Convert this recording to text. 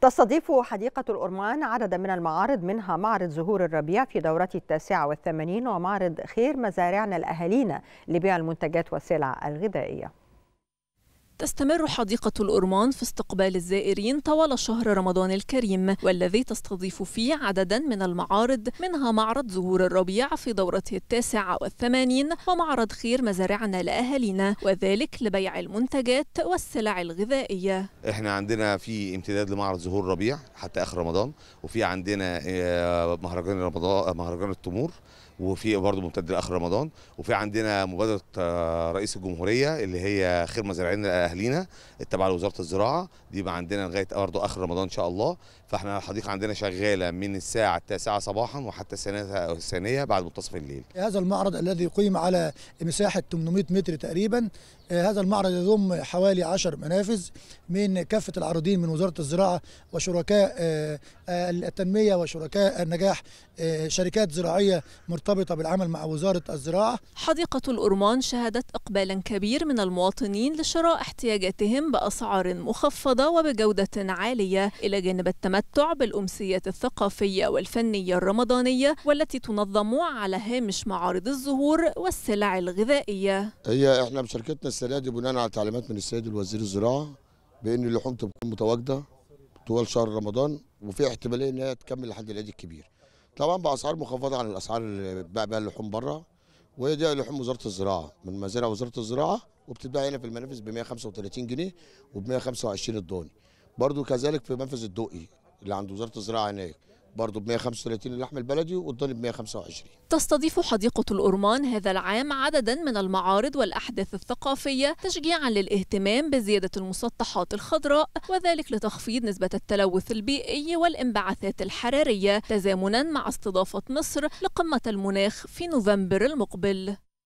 تستضيف حديقة الأورمان عددا من المعارض، منها معرض زهور الربيع في دورته 89، ومعرض خير مزارعنا لأهالينا لبيع المنتجات والسلع الغذائية. تستمر حديقة الأورمان في استقبال الزائرين طوال شهر رمضان الكريم، والذي تستضيف فيه عددا من المعارض، منها معرض زهور الربيع في دورته 89، ومعرض خير مزارعنا لأهالينا، وذلك لبيع المنتجات والسلع الغذائية. احنا عندنا في امتداد لمعرض زهور الربيع حتى آخر رمضان، وفي عندنا مهرجان التمور، وفي برضه ممتد لاخر رمضان، وفي عندنا مبادره رئيس الجمهوريه اللي هي خير مزارعنا اهالينا التابعه لوزاره الزراعه، دي بقى عندنا لغايه برضه اخر رمضان ان شاء الله. فاحنا الحديقه عندنا شغاله من الساعه 9 صباحا وحتى الثانيه بعد منتصف الليل. هذا المعرض الذي يقيم على مساحه 800 متر تقريبا، هذا المعرض يضم حوالي 10 منافذ من كافه العارضين من وزاره الزراعه وشركاء التنميه وشركاء النجاح، شركات زراعيه مرتبطة بالعمل مع وزارة الزراعة. حديقة الأورمان شهدت إقبالا كبير من المواطنين لشراء احتياجاتهم بأسعار مخفضة وبجودة عالية، إلى جانب التمتع بالأمسيات الثقافية والفنية الرمضانية، والتي تنظم على هامش معارض الزهور والسلع الغذائية. هي احنا بشركتنا السلادي بناء على تعليمات من السيد الوزير الزراعة بأن اللحوم تبقى متواجدة طوال شهر رمضان، وفي احتمالية أنها تكمل لحد العيد الكبير، طبعا باسعار مخفضه عن الاسعار اللي بتتباع بيها اللحوم بره، وهي دي لحوم وزاره الزراعه من مزارع وزاره الزراعه، وبتتباع هنا في المنافذ ب 135 جنيه وب 125 الضاني. برضو كذلك في منفذ الدقي اللي عند وزاره الزراعه هناك برضه ب 135 اللحم البلدي والضاني ب 125. تستضيف حديقة الأورمان هذا العام عددا من المعارض والأحداث الثقافية، تشجيعا للاهتمام بزيادة المسطحات الخضراء، وذلك لتخفيض نسبة التلوث البيئي والانبعاثات الحرارية، تزامنا مع استضافة مصر لقمة المناخ في نوفمبر المقبل.